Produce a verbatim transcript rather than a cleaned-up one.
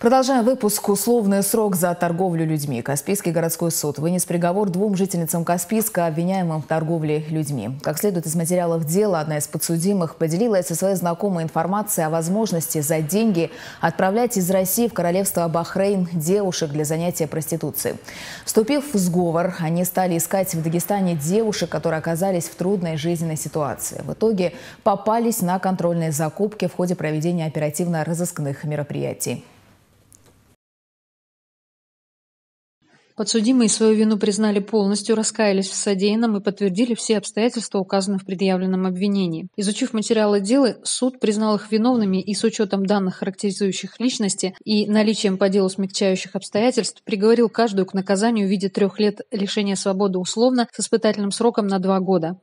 Продолжаем выпуск. Условный срок за торговлю людьми. Каспийский городской суд вынес приговор двум жительницам Каспийска, обвиняемым в торговле людьми. Как следует из материалов дела, одна из подсудимых поделилась со своей знакомой информацией о возможности за деньги отправлять из России в королевство Бахрейн девушек для занятия проституцией. Вступив в сговор, они стали искать в Дагестане девушек, которые оказались в трудной жизненной ситуации. В итоге попались на контрольные закупки в ходе проведения оперативно-розыскных мероприятий. Подсудимые свою вину признали полностью, раскаялись в содеянном и подтвердили все обстоятельства, указанные в предъявленном обвинении. Изучив материалы дела, суд признал их виновными и с учетом данных, характеризующих личности, и наличием по делу смягчающих обстоятельств, приговорил каждую к наказанию в виде трех лет лишения свободы условно с испытательным сроком на два года.